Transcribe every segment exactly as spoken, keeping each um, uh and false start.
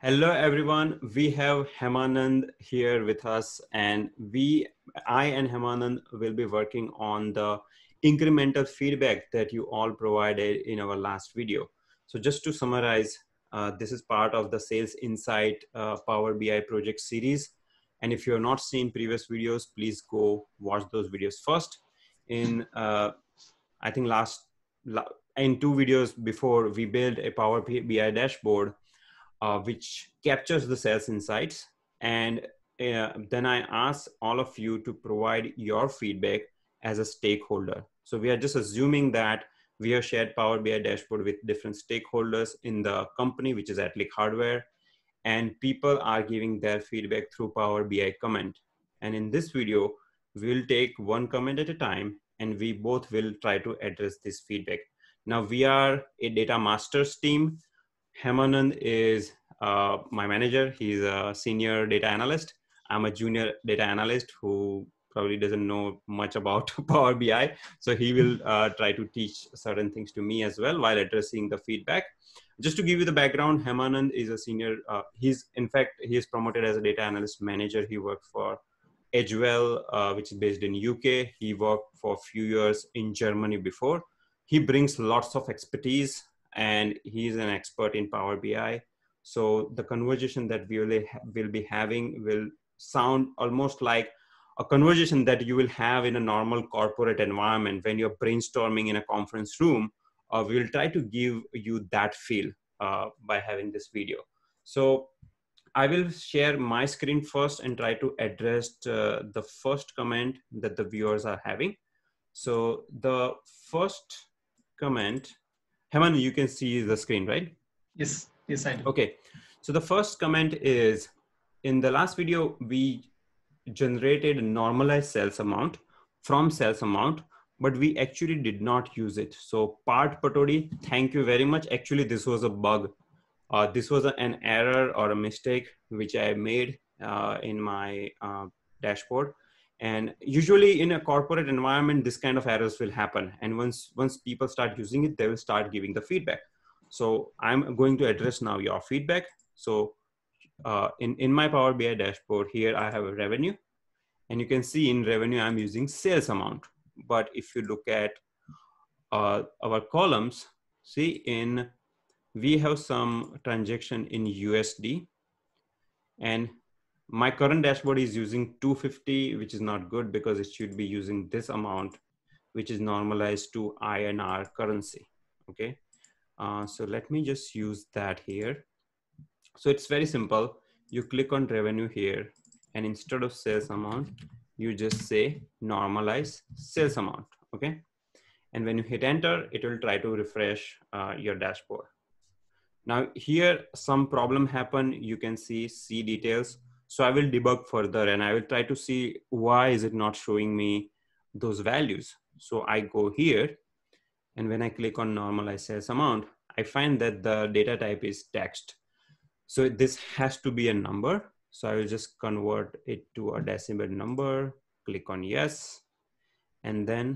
Hello everyone, we have Hemanand here with us, and we, I and Hemanand will be working on the incremental feedback that you all provided in our last video. So just to summarize, uh, this is part of the Sales Insight uh, Power B I project series. And if you have not seen previous videos, please go watch those videos first. In, uh, I think last, in two videos before, we built a Power B I dashboard Uh, which captures the sales insights. And uh, then I ask all of you to provide your feedback as a stakeholder. So we are just assuming that we have shared Power B I dashboard with different stakeholders in the company, which is AtliQ Hardware, and people are giving their feedback through Power B I comment. And in this video, we'll take one comment at a time, and we both will try to address this feedback. Now we are a data masters team. Hemanand is uh, my manager. He's a senior data analyst. I'm a junior data analyst who probably doesn't know much about Power B I. So he will uh, try to teach certain things to me as well while addressing the feedback. Just to give you the background, Hemanand is a senior, uh, he's in fact, he is promoted as a data analyst manager. He worked for Edgewell, uh, which is based in U K. He worked for a few years in Germany before. He brings lots of expertise, and he's an expert in Power B I. So the conversation that we will, will be having will sound almost like a conversation that you will have in a normal corporate environment when you're brainstorming in a conference room. Uh, we'll try to give you that feel uh, by having this video. So I will share my screen first and try to address uh, the first comment that the viewers are having. So the first comment, Hemanand, you can see the screen, right? Yes, yes, I do. Okay, so the first comment is, in the last video, we generated normalized sales amount from sales amount, but we actually did not use it. So part Patodi, thank you very much. Actually, this was a bug. Uh, this was a, an error or a mistake which I made uh, in my uh, dashboard. And usually in a corporate environment, this kind of errors will happen. And once, once people start using it, they will start giving the feedback. So I'm going to address now your feedback. So uh, in, in my Power B I dashboard here, I have a revenue, and you can see in revenue, I'm using sales amount. But if you look at uh, our columns, see in, we have some transaction in U S D, and my current dashboard is using two fifty, which is not good because it should be using this amount, which is normalized to I N R currency, okay? Uh, so let me just use that here. So it's very simple. You click on revenue here, and instead of sales amount, you just say normalize sales amount, okay? And when you hit enter, it will try to refresh uh, your dashboard. Now here, some problem happened. You can see see details. So I will debug further, and I will try to see why is it not showing me those values. So I go here, and when I click on normalize sales amount, I find that the data type is text. So this has to be a number. So I will just convert it to a decimal number, click on yes. And then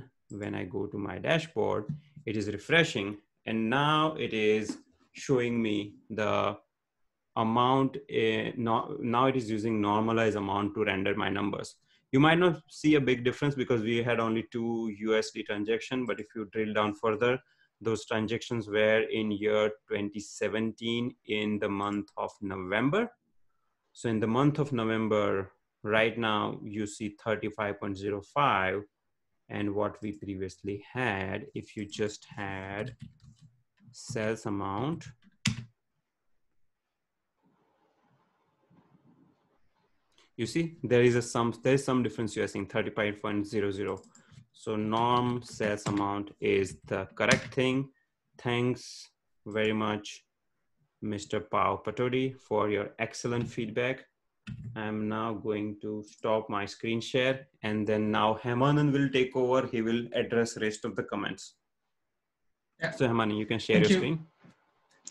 when I go to my dashboard, it is refreshing. And now it is showing me the amount, uh, no, now it is using normalized amount to render my numbers. You might not see a big difference because we had only two U S D transactions, but if you drill down further, those transactions were in year twenty seventeen in the month of November. So in the month of November, right now you see thirty-five point zero five, and what we previously had, if you just had sales amount, you see, there is a some, there is some difference. You are seeing thirty-five point zero zero. So norm sales amount is the correct thing. Thanks very much, Mister Pao Patodi, for your excellent feedback. I'm now going to stop my screen share, and then now Hemanand will take over. He will address rest of the comments. Yeah. So Hemanand, you can share Thank your you. screen.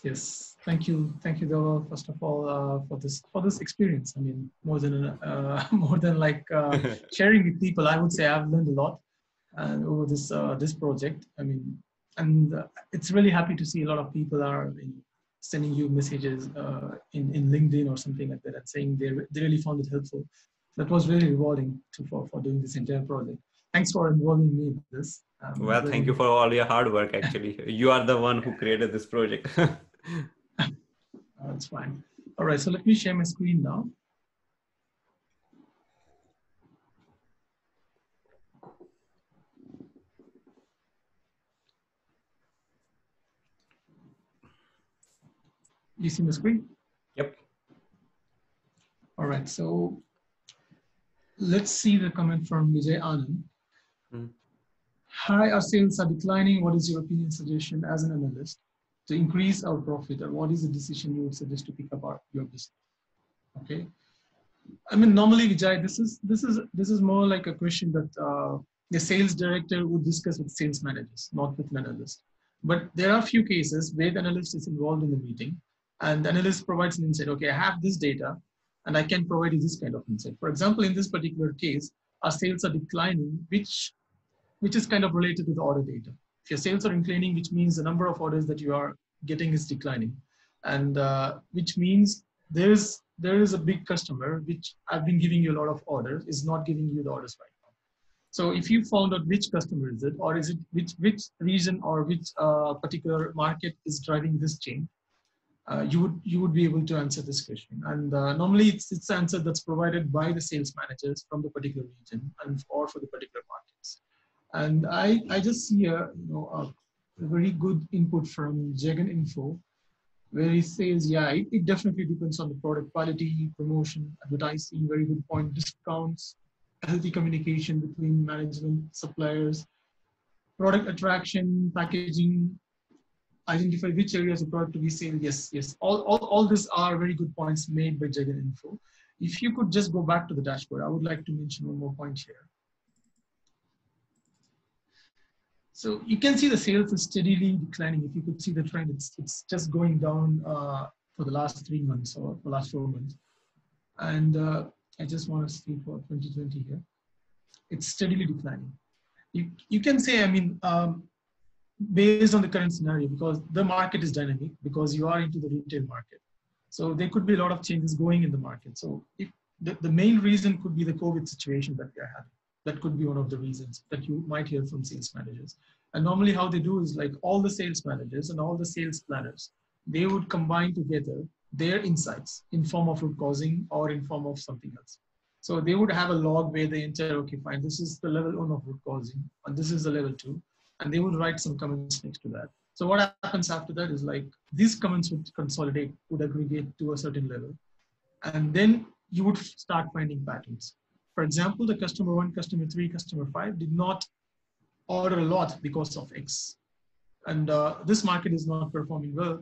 Yes, thank you, thank you, Gaurav. First of all, uh, for this for this experience. I mean, more than uh, more than like uh, sharing with people, I would say I've learned a lot uh, over this uh, this project. I mean, and uh, it's really happy to see a lot of people are I mean, sending you messages uh, in, in LinkedIn or something like that and saying they, they really found it helpful. That was very rewarding to, for, for doing this entire project. Thanks for involving me in this. Um, well, very... thank you for all your hard work, actually. You are the one who created this project. That's fine. All right, so let me share my screen now. You see my screen? Yep. All right, so let's see the comment from Vijay Anand. Mm. Hi, our sales are declining. What is your opinion suggestion as an analyst to increase our profit, or what is the decision you would suggest to pick up our, your business? Okay. I mean, normally Vijay, this is, this is, this is more like a question that uh, the sales director would discuss with sales managers, not with an analyst. But there are a few cases where the analyst is involved in the meeting and the analyst provides an insight. Okay, I have this data and I can provide you this kind of insight. For example, in this particular case, our sales are declining, which, which is kind of related to the order data. If your sales are inclining, which means the number of orders that you are getting is declining. And uh, which means there is, there is a big customer, which I've been giving you a lot of orders, is not giving you the orders right now. So if you found out which customer is it, or is it which, which region or which uh, particular market is driving this change, Uh, you would you would be able to answer this question, and uh, normally it's it's answer that's provided by the sales managers from the particular region and or for the particular markets. And I I just see a you know a, a very good input from Jagan Info, where he says yeah it, it definitely depends on the product quality, promotion, advertising. Very good point. Discounts, healthy communication between management, suppliers, product attraction, packaging. Identify which areas of product to be sold. Yes, yes. All, all, all these are very good points made by Jagan Info. If you could just go back to the dashboard, I would like to mention one more point here. So you can see the sales is steadily declining. If you could see the trend, it's, it's just going down uh, for the last three months or for the last four months. And uh, I just want to see for twenty twenty here. It's steadily declining. You, you can say, I mean, um, based on the current scenario, because the market is dynamic, because you are into the retail market. So there could be a lot of changes going in the market. So if the, the main reason could be the COVID situation that we are having. That could be one of the reasons that you might hear from sales managers. And normally how they do is like all the sales managers and all the sales planners, they would combine together their insights in form of root causing or in form of something else. So they would have a log where they enter, okay, fine, this is the level one of root causing, and this is the level two. And they would write some comments next to that. So what happens after that is like these comments would consolidate, would aggregate to a certain level. And then you would start finding patterns. For example, the customer one, customer three, customer five did not order a lot because of X. And uh, this market is not performing well.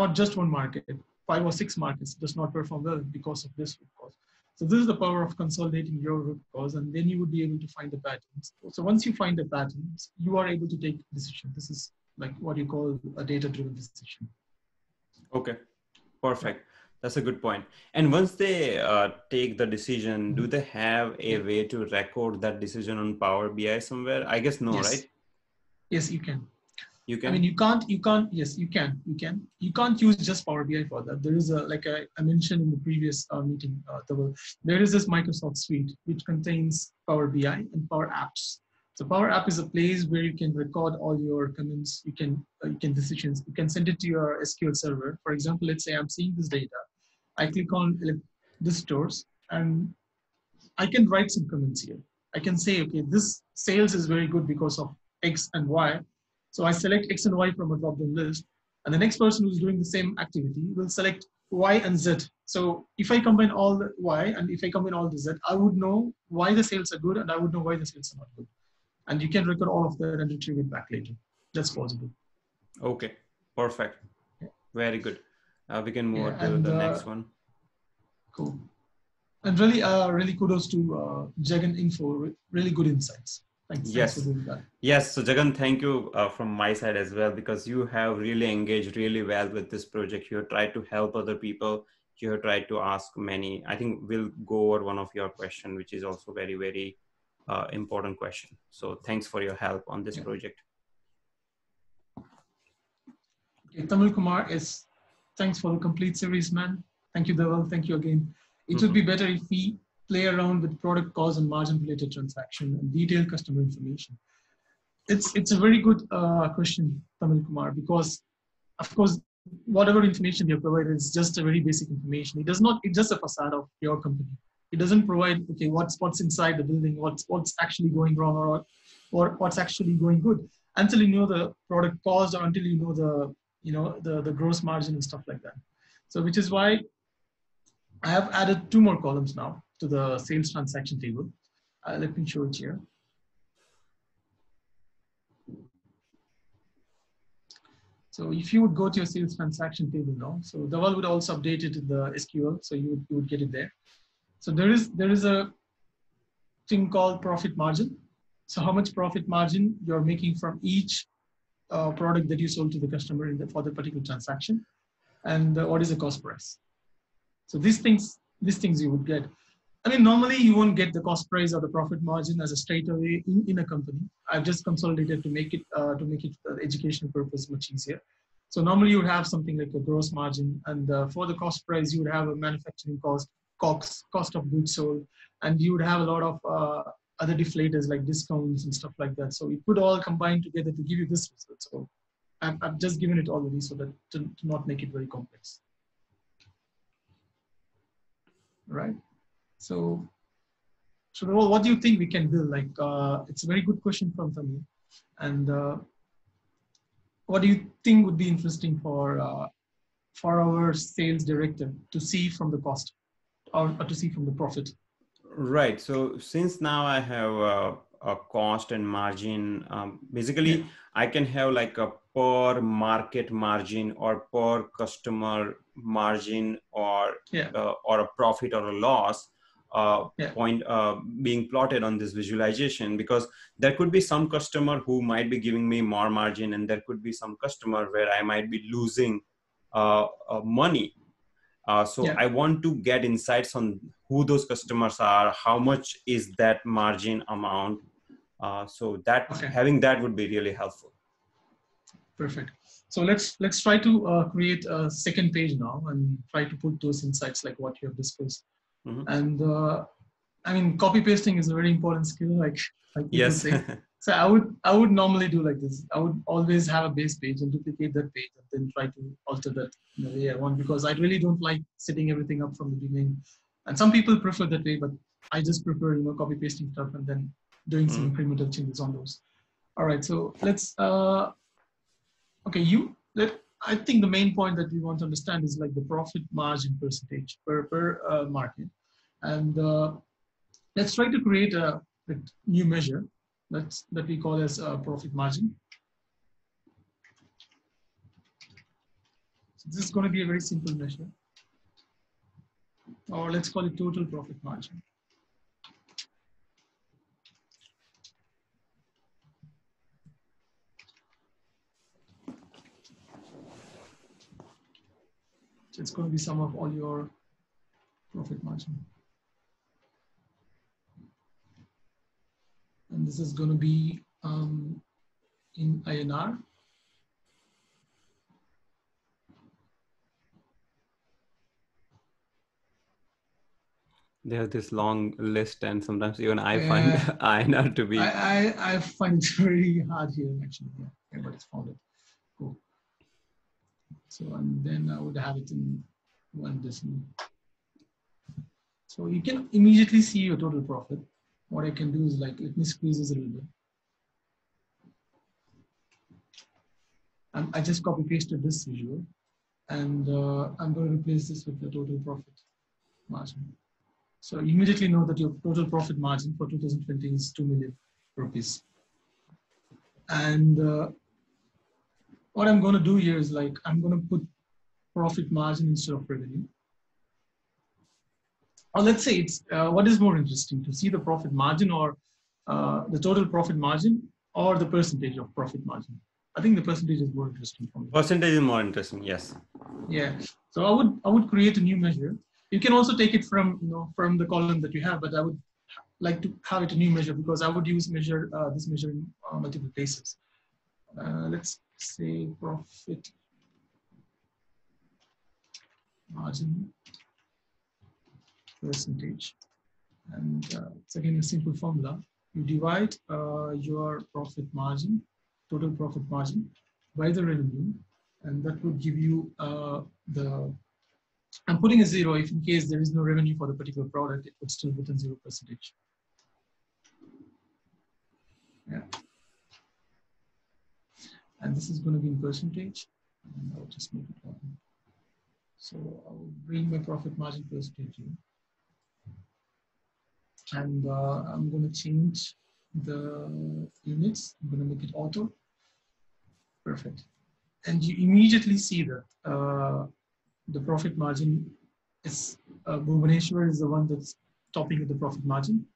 Not just one market, five or six markets does not perform well because of this root cause. So this is the power of consolidating your root cause, and then you would be able to find the patterns. So once you find the patterns, you are able to take decision. This is like what you call a data-driven decision. Okay, perfect. That's a good point. And once they uh, take the decision, do they have a way to record that decision on Power B I somewhere? I guess no, yes. Right? Yes, you can. You can. I mean, you can't. You can't. Yes, you can. You can. You can't use just Power B I for that. There is a, like I, I mentioned in the previous uh, meeting, uh, there is this Microsoft suite which contains Power B I and Power Apps. So Power App is a place where you can record all your comments. You can uh, you can decisions. You can send it to your S Q L server. For example, let's say I'm seeing this data. I click on this stores and I can write some comments here. I can say, okay, this sales is very good because of X and Y. So I select X and Y from a drop-down list, and the next person who's doing the same activity will select Y and Z. So if I combine all the Y and if I combine all the Z, I would know why the sales are good and I would know why the sales are not good. And you can record all of that and retrieve it back later. That's possible. Okay, perfect. Yeah. Very good. Uh, we can move yeah, on to and, the uh, next one. Cool. And really, uh, really kudos to uh, Jagan Info. Really good insights. Thanks. Yes. Thanks for doing that. Yes. So Jagan, thank you uh, from my side as well, because you have really engaged really well with this project. You have tried to help other people. You have tried to ask many. I think we'll go over one of your questions, which is also very, very uh, important question. So thanks for your help on this yeah. project. Okay, Tamil Kumar is Thanks for the complete series, man. Thank you, Dhaval. Thank you again. It mm-hmm. would be better if we play around with product cost and margin related transaction and detailed customer information. It's, it's a very good uh, question, Tamil Kumar, because of course, whatever information you provide is just a very basic information. It does not, it's just a facade of your company. It doesn't provide, okay, what's, what's inside the building, what's, what's actually going wrong or, or what's actually going good until you know the product cost or until you know the, you know, the, the gross margin and stuff like that. So, which is why I have added two more columns now to the sales transaction table. Uh, let me show it here. So if you would go to your sales transaction table now, so Dhaval would also update it to the S Q L, so you would, you would get it there. So there is, there is a thing called profit margin. So how much profit margin you're making from each uh, product that you sold to the customer in the, for the particular transaction, and uh, what is the cost price. So these things, these things you would get. I mean, normally you won't get the cost price or the profit margin as a straight away in, in a company. I've just consolidated to make it uh, to make it for educational purpose much easier. So normally you would have something like a gross margin, and uh, for the cost price you would have a manufacturing cost, C O G S, cost of goods sold, and you would have a lot of uh, other deflators like discounts and stuff like that. So it could all combine together to give you this result. So I've, I've just given it already so that to, to not make it very complex. Right. So, so what do you think we can build? Like, uh, it's a very good question from Tamil. And uh, what do you think would be interesting for uh, for our sales director to see from the cost or, or to see from the profit? Right. So, since now I have a, a cost and margin, um, basically yeah. I can have like a per market margin or per customer margin or yeah. uh, or a profit or a loss. Uh, yeah. point uh, being plotted on this visualization, because there could be some customer who might be giving me more margin, and there could be some customer where I might be losing uh, uh, money. Uh, so yeah. I want to get insights on who those customers are, how much is that margin amount. Uh, so that okay. having that would be really helpful. Perfect. So let's let's try to uh, create a second page now and try to put those insights like what you have discussed. Mm-hmm. And uh, I mean, copy pasting is a very important skill, like like people yes. say. So I would I would normally do like this. I would always have a base page and duplicate that page and then try to alter that in the way I want, because I really don't like setting everything up from the beginning. And some people prefer that way, but I just prefer, you know, copy pasting stuff and then doing some incremental mm-hmm. changes on those. All right, so let's. Uh, okay, you let. I think the main point that we want to understand is like the profit margin percentage per, per uh, market. And uh, let's try to create a, a new measure that's, that we call as uh, profit margin. So this is going to be a very simple measure. Or let's call it total profit margin. So it's going to be sum of all your profit margin. And this is going to be um, in I N R. There's this long list, and sometimes even I uh, find I N R to be. I, I, I find it very hard here, actually. Yeah, everybody's found it. Cool. So, and then I would have it in one decimal. So you can immediately see your total profit. What I can do is like, let me squeeze this a little bit. And I just copy pasted this visual, and uh, I'm going to replace this with the total profit margin. So you immediately know that your total profit margin for two thousand twenty is two million rupees. And uh, what I'm going to do here is like, I'm going to put profit margin instead of revenue. Or let's say it's, uh, what is more interesting to see, the profit margin or uh, the total profit margin or the percentage of profit margin? I think the percentage is more interesting for me. Percentage is more interesting, yes. Yeah, so I would, I would create a new measure. You can also take it from, you know, from the column that you have, but I would like to have it a new measure because I would use measure, uh, this measure in uh, multiple places. Uh, let's say profit margin, percentage, and uh, it's again a simple formula. You divide uh, your profit margin, total profit margin, by the revenue, and that would give you uh, the. I'm putting a zero if in case there is no revenue for the particular product, it would still return zero percentage. Yeah, and this is going to be in percentage, and I'll just make it one. So I'll bring my profit margin percentage in. And uh, I'm going to change the units. I'm going to make it auto. Perfect. And you immediately see that uh, the profit margin is uh, Bhubaneswar is the one that's topping with the profit margin.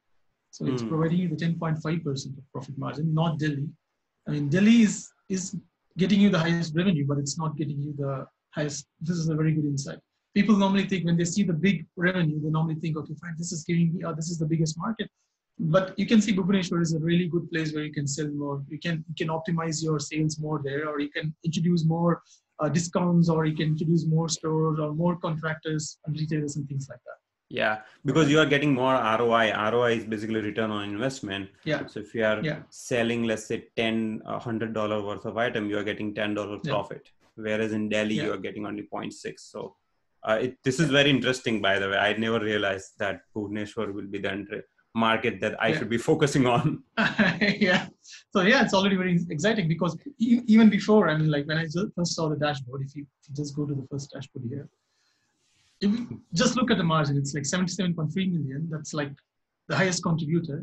So mm. it's providing you the ten point five percent of profit margin, not Delhi. I mean, Delhi is is getting you the highest revenue, but it's not getting you the highest. This is a very good insight. People normally think when they see the big revenue, they normally think, okay, fine, this is giving me, or this is the biggest market. But you can see Bhubaneswar is a really good place where you can sell more. You can you can optimize your sales more there, or you can introduce more uh, discounts, or you can introduce more stores or more contractors and retailers and things like that. Yeah, because you are getting more R O I. R O I is basically return on investment. Yeah. So if you are yeah. selling, let's say, ten, one hundred dollars worth of item, you are getting ten dollars yeah. profit. Whereas in Delhi, yeah. you are getting only zero point six. So uh, it, this is very interesting, by the way. I never realized that Bhubaneswar will be the market that I yeah. should be focusing on. yeah. So yeah, it's already very exciting because e even before, I mean, like when I first saw the dashboard, if you, if you just go to the first dashboard here, if you just look at the margin, it's like seventy-seven point three million. That's like the highest contributor,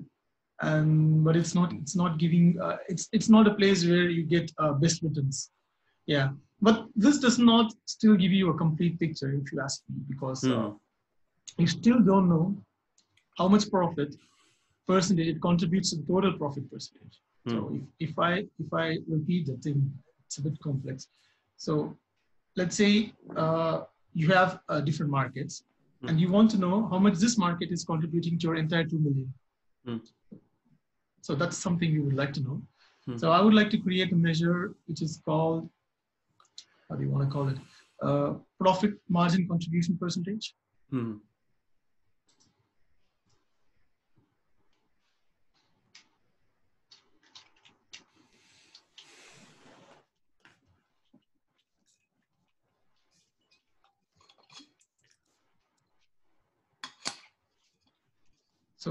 and but it's not it's not giving uh, it's it's not a place where you get uh, best returns. Yeah, but this does not still give you a complete picture, if you ask me, because mm. uh, you still don't know how much profit percentage it contributes to the total profit percentage. Mm. So if, if I if I repeat the thing, it's a bit complex. So let's say. Uh, You have uh, different markets, mm. and you want to know how much this market is contributing to your entire two million. Mm. So that's something you would like to know. Mm. So I would like to create a measure which is called, how do you want to call it? Uh, profit margin contribution percentage. Mm. So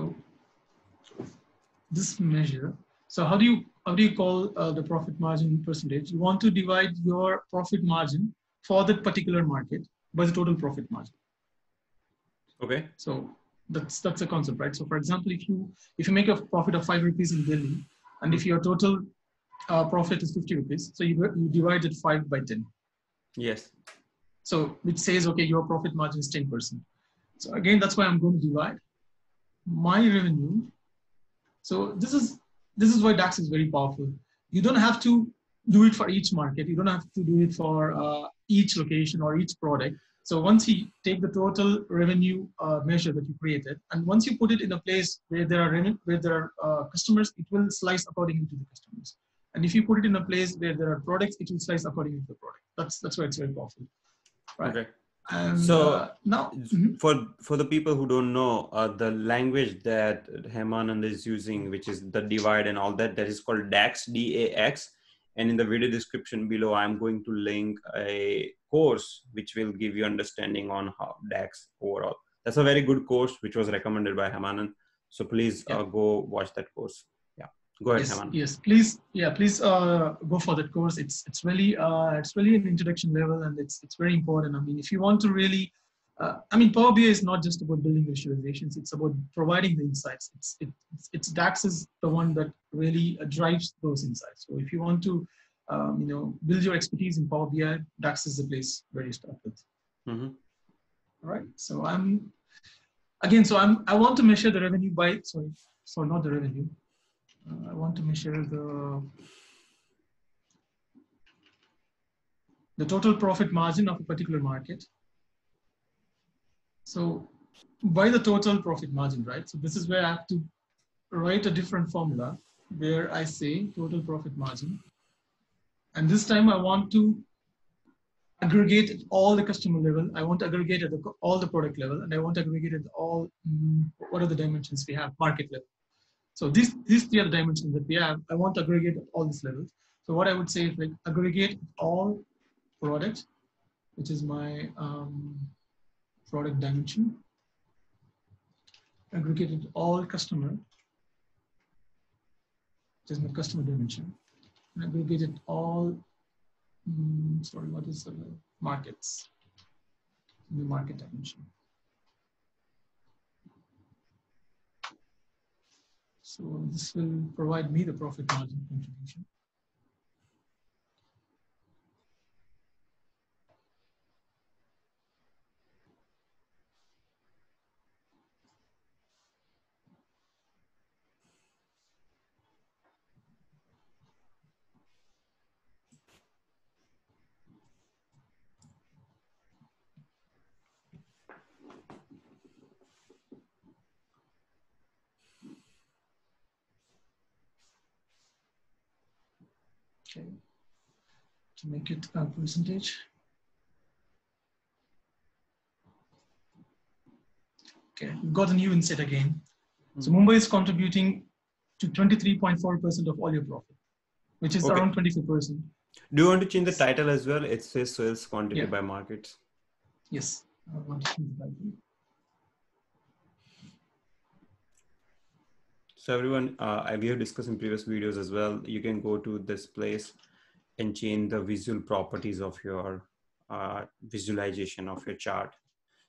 this measure, so how do you, how do you call uh, the profit margin percentage? You want to divide your profit margin for that particular market by the total profit margin. Okay. So that's, that's a concept, right? So for example, if you, if you make a profit of five rupees in Delhi, and if your total uh, profit is fifty rupees, so you, you divide it five by ten. Yes. So which says, okay, your profit margin is ten percent. So again, that's why I'm going to divide my revenue. So this is this is why DAX is very powerful. You don't have to do it for each market. You don't have to do it for uh, each location or each product. So once you take the total revenue uh, measure that you created, and once you put it in a place where there are where there are uh, customers, it will slice accordingly to the customers. And if you put it in a place where there are products, it will slice accordingly to the product. That's that's why it's very powerful. Right. Okay. Um, so uh, now mm-hmm. for for the people who don't know uh, the language that Hemanand is using, which is the divide and all that, that is called DAX, D A X. And in the video description below, I'm going to link a course which will give you understanding on how DAX overall. That's a very good course which was recommended by Hemanand. So please yeah. uh, go watch that course. Yeah, go ahead, yes, Hemanand. Yes, please. Yeah, please uh, go for that course. It's it's really uh, it's really an introduction level, and it's it's very important. I mean, if you want to really, uh, I mean, Power B I is not just about building visualizations. It's about providing the insights. It's it, it's, it's DAX is the one that really uh, drives those insights. So if you want to, um, you know, build your expertise in Power B I, DAX is the place where you start with. Mm-hmm. All right. So I'm again. So I'm I want to measure the revenue by sorry, so not the revenue. Uh, I want to measure the, the total profit margin of a particular market. So by the total profit margin, right? So this is where I have to write a different formula where I say total profit margin. And this time I want to aggregate at all the customer level. I want to aggregate at the, all the product level, and I want to aggregate at all, um, what are the dimensions we have, market level. So these, these three are the dimensions that we have. I want to aggregate at all these levels. So what I would say is like aggregate all products, which is my um, product dimension. Aggregate at all customer, which is my customer dimension. And aggregate at all, um, sorry, what is uh, markets? The market dimension. So this will provide me the profit margin contribution. Okay. To make it a percentage. Okay, we've got a new insight again. Mm-hmm. So Mumbai is contributing to twenty-three point four percent of all your profit, which is okay. Around twenty-four percent. Do you want to change the title as well? It says sales quantity, yeah, by markets. Yes, I want to change the title. So everyone, uh, we have discussed in previous videos as well, you can go to this place and change the visual properties of your uh, visualization of your chart.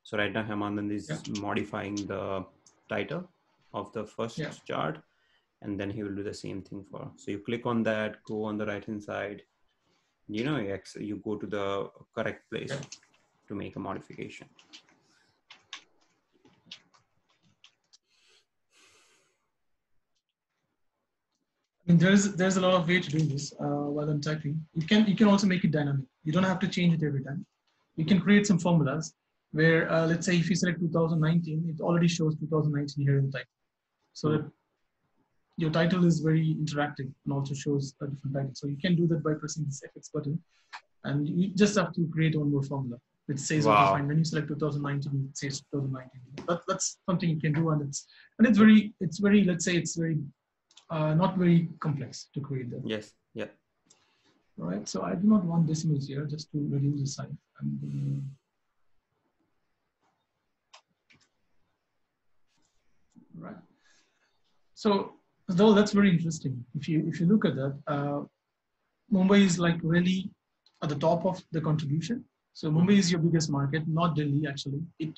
So right now, Hemanand is yeah. modifying the title of the first yeah. chart, and then he will do the same thing for. So you click on that, go on the right-hand side, you know, you, you go to the correct place yeah. to make a modification. And there's there's a lot of way to do this uh, while I'm typing. You can you can also make it dynamic. You don't have to change it every time. You can create some formulas where uh, let's say if you select two thousand nineteen, it already shows two thousand nineteen here in the title. So that your title is very interactive and also shows a different title. So you can do that by pressing this F X button, and you just have to create one more formula which says wow. what you find. When you select two thousand nineteen, it says two thousand nineteen. But that's something you can do, and it's and it's very it's very let's say it's very Uh, not very complex to create that. Yes, yeah. All right, so I do not want decimals here, just to reduce the size. I'm gonna... All right. So, though that's very interesting. If you if you look at that, uh, Mumbai is like really at the top of the contribution. So Mumbai is your biggest market, not Delhi actually. It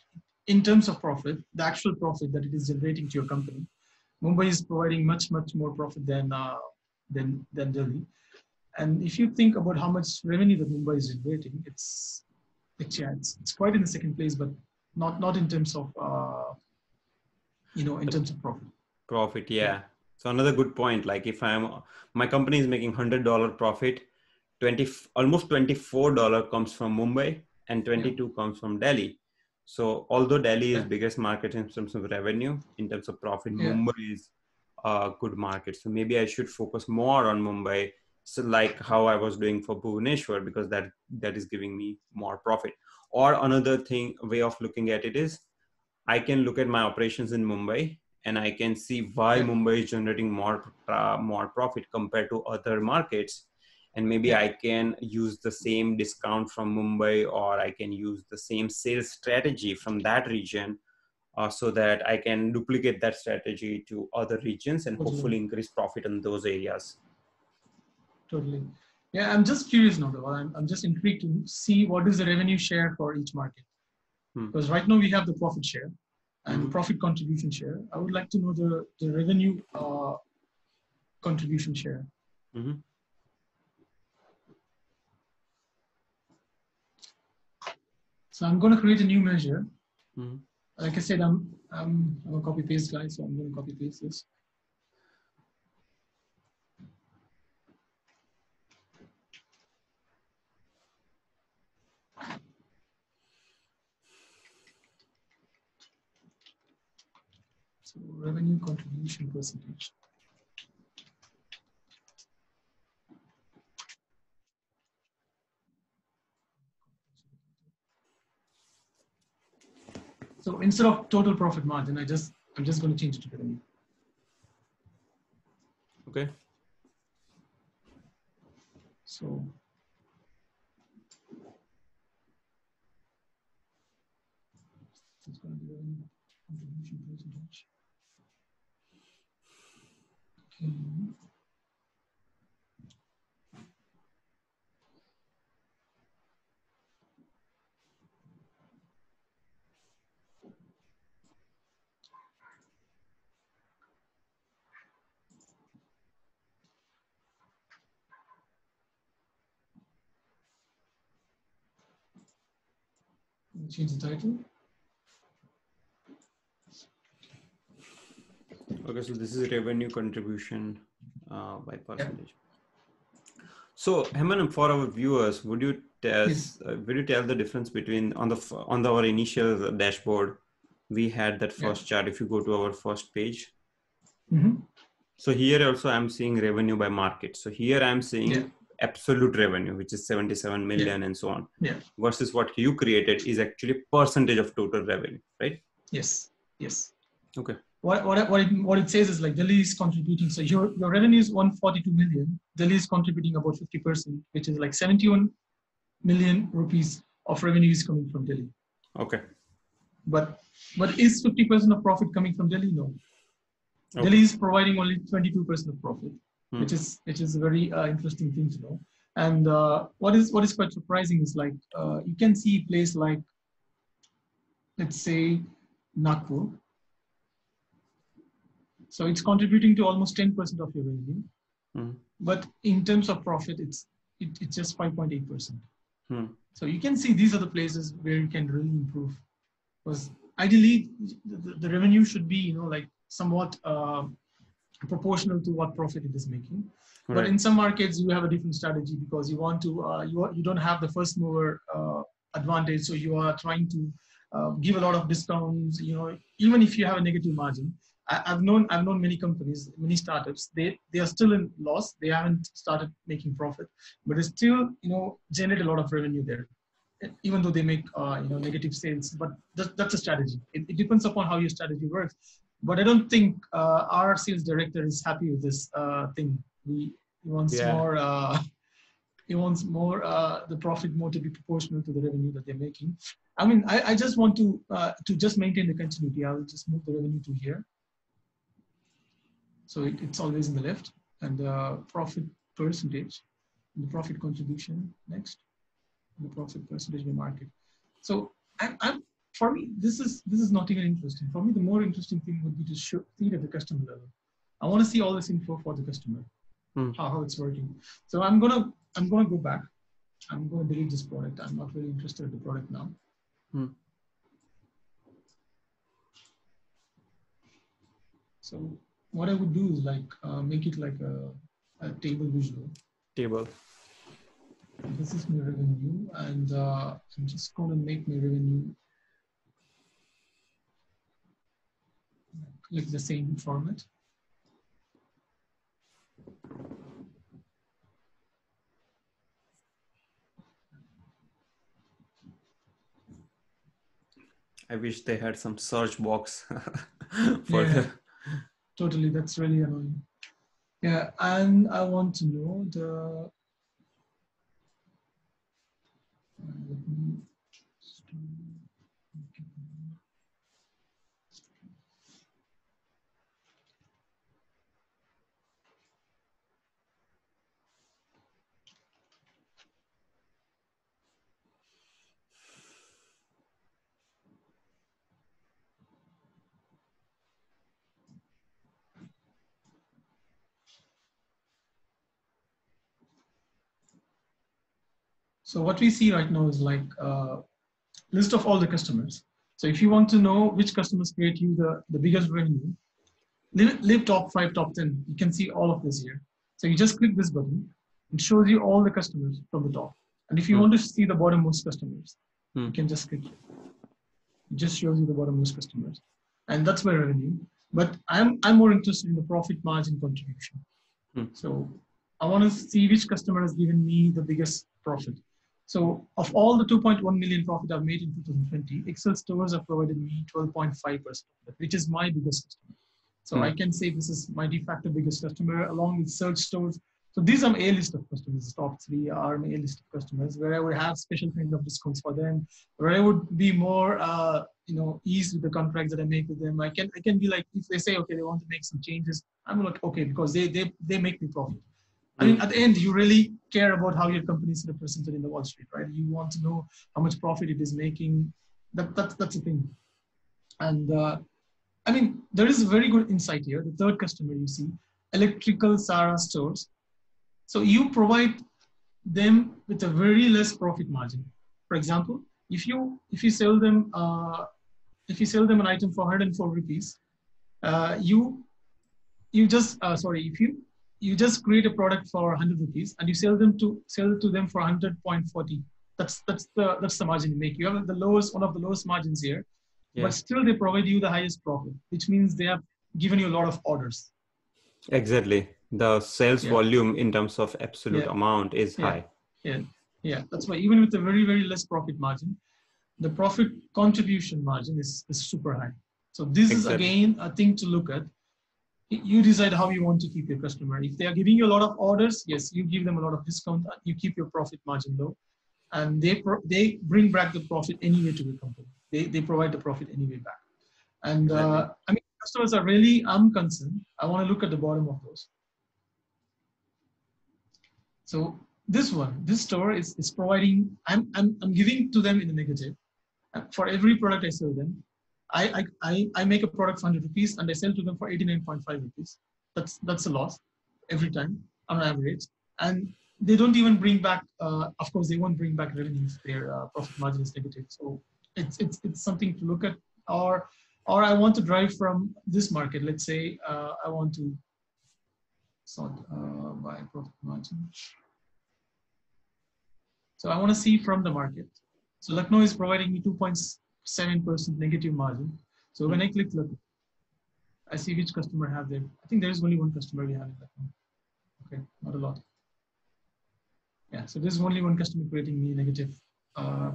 in terms of profit, the actual profit that it is generating to your company. Mumbai is providing much, much more profit than, uh, than, than Delhi. And if you think about how much revenue that Mumbai is generating, it's, it's, yeah, it's, it's quite in the second place, but not, not in terms of, uh, you know, in terms of profit. Profit, yeah. yeah. So another good point, like if I'm, my company is making one hundred dollars profit, twenty, almost twenty-four dollars comes from Mumbai and twenty-two yeah. comes from Delhi. So although Delhi is yeah. biggest market in terms of revenue, in terms of profit, yeah. Mumbai is a good market. So maybe I should focus more on Mumbai, so like how I was doing for Bhubaneswar, because that, that is giving me more profit. Or another thing, way of looking at it is, I can look at my operations in Mumbai and I can see why yeah. Mumbai is generating more, uh, more profit compared to other markets. And maybe yeah. I can use the same discount from Mumbai, or I can use the same sales strategy from that region uh, so that I can duplicate that strategy to other regions and totally. hopefully increase profit in those areas. Totally. Yeah, I'm just curious now, I'm, I'm just intrigued to see what is the revenue share for each market. Hmm. Because right now we have the profit share and hmm. profit contribution share. I would like to know the, the revenue uh, contribution share. Mm-hmm. So I'm going to create a new measure. Mm-hmm. Like I said, I'm, I'm, I'm a copy paste guy, so I'm going to copy paste this. So revenue contribution percentage. So instead of total profit margin, I just, I'm just going to change it to revenue. Okay. So. It's going to be revenue contribution percentage. Okay. Change the title. Okay, so this is revenue contribution uh, by percentage. Yeah. So, Hemanand, for our viewers, would you tell yes. uh, would you tell the difference between on the on the, our initial dashboard we had that first yeah. chart? If you go to our first page, mm-hmm. so here also I'm seeing revenue by market. So here I'm seeing. Yeah. Absolute revenue, which is seventy-seven million yeah. and so on, yeah. versus what you created is actually percentage of total revenue, right? Yes. Yes. Okay. What what what it, what it says is like Delhi is contributing. So your your revenue is one hundred forty-two million. Delhi is contributing about fifty percent, which is like seventy-one million rupees of revenue is coming from Delhi. Okay. But but is fifty percent of profit coming from Delhi? No. Okay. Delhi is providing only twenty-two percent of profit. Hmm. Which is which is a very uh, interesting thing to know, and uh, what is what is quite surprising is like uh, you can see a place like, let's say, Nagpur. So it's contributing to almost ten percent of your revenue, hmm. but in terms of profit, it's it, it's just five point eight percent. So you can see these are the places where you can really improve, because ideally the, the revenue should be you know like somewhat. Uh, proportional to what profit it is making, right. But in some markets you have a different strategy because you want to uh, you are, you don't have the first mover uh, advantage, so you are trying to uh, give a lot of discounts. You know, even if you have a negative margin, I, I've known I've known many companies, many startups. They they are still in loss. They haven't started making profit, but they still you know generate a lot of revenue there, even though they make uh, you know negative sales. But that, that's a strategy. It, it depends upon how your strategy works. But I don't think uh, our sales director is happy with this uh, thing. He, he wants yeah. more. Uh, he wants more uh, the profit more to be proportional to the revenue that they're making. I mean, I, I just want to uh, to just maintain the continuity. I'll just move the revenue to here. So it, it's always in the left, and the profit percentage, and the profit contribution next, and the profit percentage by market. So I, I'm. For me, this is this is not even interesting. For me, the more interesting thing would be to show, see it at the customer level. I want to see all this info for the customer, mm. how, how it's working. So I'm gonna I'm gonna go back. I'm gonna delete this product. I'm not really interested in the product now. Mm. So what I would do is like uh, make it like a, a table visual. Table. This is my revenue, and uh, I'm just gonna make my revenue. Click the same format. I wish they had some search box. for yeah, the... Totally, that's really annoying. Yeah, and I want to know the. Let me So what we see right now is like a list of all the customers. So if you want to know which customers create you the, the biggest revenue, live, live top five, top ten, you can see all of this here. So you just click this button, it shows you all the customers from the top. And if you hmm. want to see the bottommost customers, hmm. you can just click it. It just shows you the bottommost customers. And that's my revenue. But I'm, I'm more interested in the profit margin contribution. Hmm. So I want to see which customer has given me the biggest profit. So of all the two point one million profit I've made in two thousand twenty, Excel Stores have provided me twelve point five percent, which is my biggest customer. So mm. I can say this is my de facto biggest customer, along with Search Stores. So these are my A-list of customers. The top three are my A-list of customers, where I would have special kind of discounts for them, where I would be more, uh, you know, ease with the contracts that I make with them. I can, I can be like, if they say, okay, they want to make some changes, I'm like, okay, because they, they, they make me profit. I mean, at the end, you really care about how your company is represented in the Wall Street, right? You want to know how much profit it is making. That, that, that's the thing. And uh, I mean, there is a very good insight here. The third customer you see, Electrical Sarah Stores. So you provide them with a very less profit margin. For example, if you if you sell them uh, if you sell them an item for one hundred four rupees, uh, you you just uh, sorry if you you just create a product for one hundred rupees and you sell them to sell to them for one hundred point forty. That's that's the that's the margin you make. You have the lowest one of the lowest margins here, yeah. But still they provide you the highest profit, which means they have given you a lot of orders. Exactly, the sales yeah. volume in terms of absolute yeah. amount is yeah. high. Yeah, yeah, that's why even with a very very less profit margin, the profit contribution margin is is super high. So this exactly. is again a thing to look at. You decide how you want to keep your customer. If they are giving you a lot of orders, yes, you give them a lot of discount. You keep your profit margin low, and they pro they bring back the profit anyway to the company. They they provide the profit anyway back. And uh, I mean, customers are really I'm concerned. I want to look at the bottom of those. So this one, this store is is providing. I'm I'm I'm giving to them in the negative. For every product I sell them, I, I, I make a product for one hundred rupees and I sell to them for eighty-nine point five rupees. That's, that's a loss every time on average. And they don't even bring back, uh, of course, they won't bring back revenue if their uh, profit margin is negative. So it's, it's, it's something to look at. Or, or I want to drive from this market. Let's say uh, I want to sort uh, by profit margin. So I want to see from the market. So Lucknow is providing me two point seven percent negative margin. So when I click look, I see which customer have there. I think there is only one customer we have in that one. Okay, not a lot. Yeah, so there's only one customer creating me negative. Uh,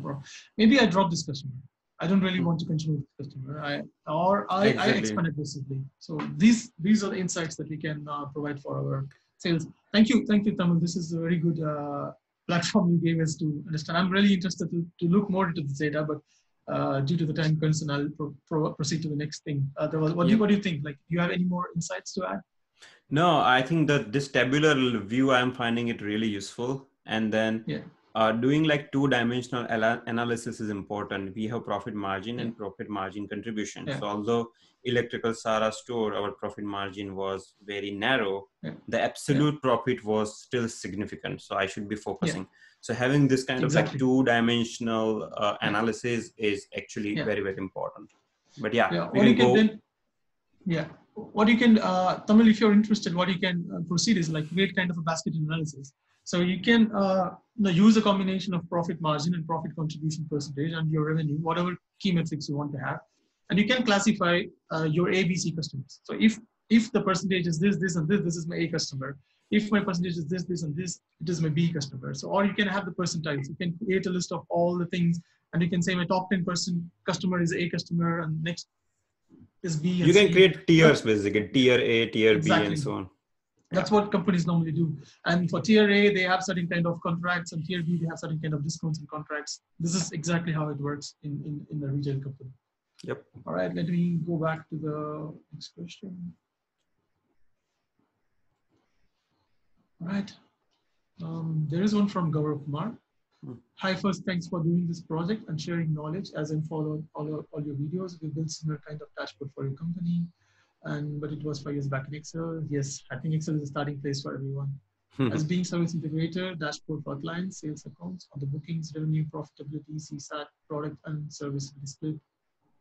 maybe I drop this customer. I don't really want to continue with this customer. I or I, exactly. I expand aggressively. So these these are the insights that we can uh, provide for our sales. Thank you, thank you, Tamil. This is a very good uh, platform you gave us to understand. I'm really interested to to look more into this data, but. Uh, due to the time concern, I'll pro pro proceed to the next thing. Uh, what, do you, what do you think? Like, do you have any more insights to add? No, I think that this tabular view, I'm finding it really useful. And then yeah. uh, doing like two-dimensional analysis is important. We have profit margin yeah. and profit margin contribution. Yeah. So although Electrical Sarah Store, our profit margin was very narrow, yeah. the absolute yeah. profit was still significant. So I should be focusing. Yeah. So having this kind exactly. of like two-dimensional uh, analysis is actually yeah. very, very important. But yeah, yeah. What you can then, yeah, what you can, uh, Tamil, if you're interested, what you can uh, proceed is like create kind of a basket analysis. So you can uh, you know, use a combination of profit margin and profit contribution percentage and your revenue, whatever key metrics you want to have, and you can classify uh, your A B C customers. So if if the percentage is this, this, and this, this is my A customer. If my percentage is this, this, and this, it is my B customer. So, or you can have the percentiles. You can create a list of all the things, and you can say my top ten percent customer is A customer, and next is B. And you can C. create tiers basically, tier A, tier exactly. B, and so on. That's yeah. what companies normally do. And for tier A, they have certain kind of contracts, and tier B, they have certain kind of discounts and contracts. This is exactly how it works in in, in the retail company. Yep. All right. Let me go back to the next question. Right. Um, there is one from Gaurav Kumar. Hi, first, thanks for doing this project and sharing knowledge. As I followed all, all, all your videos, we built similar kind of dashboard for your company. And but it was five years back in Excel. Yes, I think Excel is a starting place for everyone. Hmm. As being service integrator, dashboard for clients, sales accounts, on the bookings, revenue, profitability, C SAT, product and service display.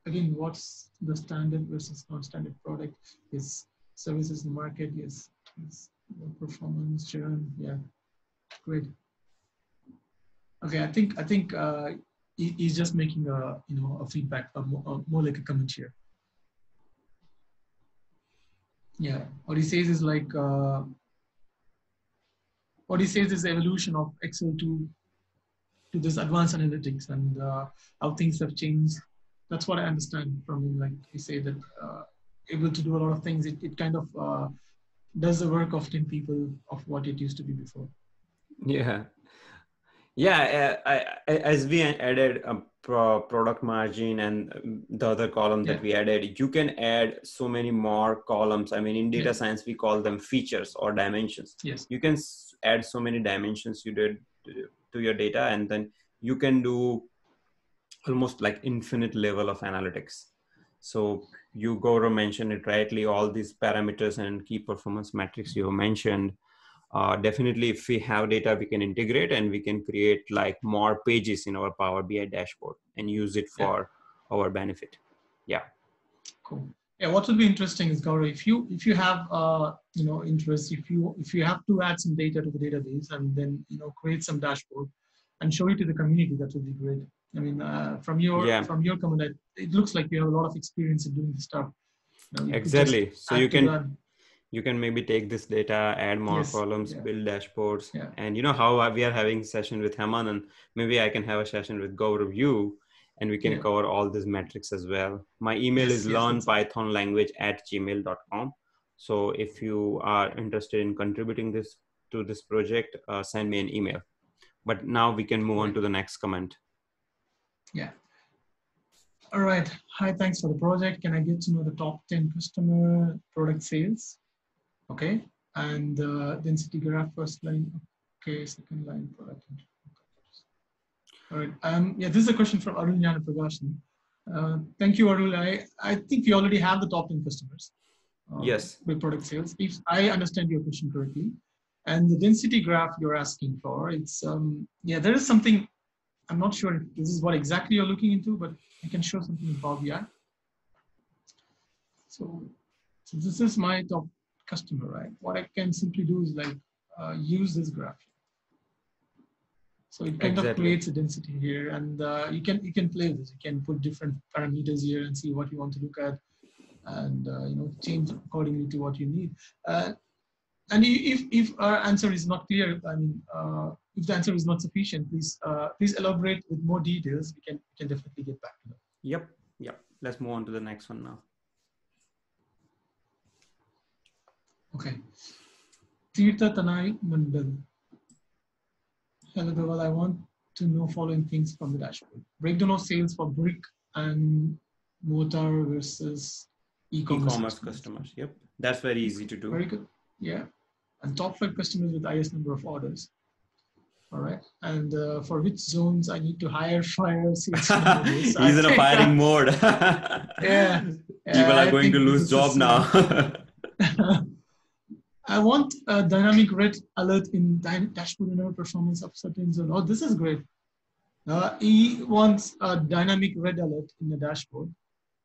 Again, what's the standard versus non-standard product? Yes, services in the market. Yes. yes. Performance, churn, yeah, great. Okay, I think I think uh, he, he's just making a you know a feedback, a more, a more like a comment here. Yeah, what he says is like uh, what he says is the evolution of Excel to to this advanced analytics and uh, how things have changed. That's what I understand from him. Like you say that uh, able to do a lot of things, it, it kind of uh, does the work of ten people of what it used to be before. Yeah. Yeah, I, I, as we added a pro product margin and the other column that yeah. we added, you can add so many more columns. I mean, in data yeah. science, we call them features or dimensions. Yes. You can add so many dimensions you did to your data, and then you can do almost like infinite level of analytics. So you, Gaurav, mentioned it rightly, all these parameters and key performance metrics you mentioned. Uh, definitely, if we have data, we can integrate and we can create like more pages in our Power B I dashboard and use it for yeah. our benefit. Yeah. Cool. Yeah. What will be interesting is, Gaurav, if you if you have uh, you know interest, if you if you have to add some data to the database and then you know create some dashboard and show it to the community, that would be great. I mean, uh, from your yeah. from your comment, it looks like you have a lot of experience in doing this stuff. You know, exactly. So you can. That. You can maybe take this data, add more yes, columns, yeah. build dashboards. Yeah. And you know how we are having session with Hemanand, and maybe I can have a session with Gaurav, you, and we can yeah. cover all these metrics as well. My email yes, is yes, learn python language at gmail dot com. So if you are interested in contributing this to this project, uh, send me an email. But now we can move on to the next comment. Yeah. All right. Hi, thanks for the project. Can I get to know the top ten customer product sales? Okay, and uh, density graph, first line, okay, second line, product. All right, um, yeah, this is a question from Arul Janapragasham. Uh, thank you, Arul. I, I think we already have the top ten customers. Uh, yes. With product sales, if I understand your question correctly. And the density graph you're asking for, it's, um, yeah, there is something, I'm not sure if this is what exactly you're looking into, but I can show something in Power B I. So, so this is my top customer, right? What I can simply do is like uh, use this graph. So it kind exactly. of creates a density here, and uh, you can you can play with this. You can put different parameters here and see what you want to look at, and uh, you know change accordingly to what you need. Uh, and if if our answer is not clear, I mean, uh, if the answer is not sufficient, please uh, please elaborate with more details. We can we can definitely get back to that. Yep, yep. Let's move on to the next one now. Okay, Tirtha Tanai Mandal. Hello, Gaurav. I want to know following things from the dashboard. Breakdown of sales for brick and mortar versus e-commerce customers. customers. Yep, that's very easy to do. Very good. Yeah, and top five customers with highest number of orders. All right, and uh, for which zones I need to hire fire sales? He's I in a firing that. mode. yeah. People yeah, are I going to lose job now. I want a dynamic red alert in dashboard in our performance of certain zone. Oh, this is great. Uh, he wants a dynamic red alert in the dashboard.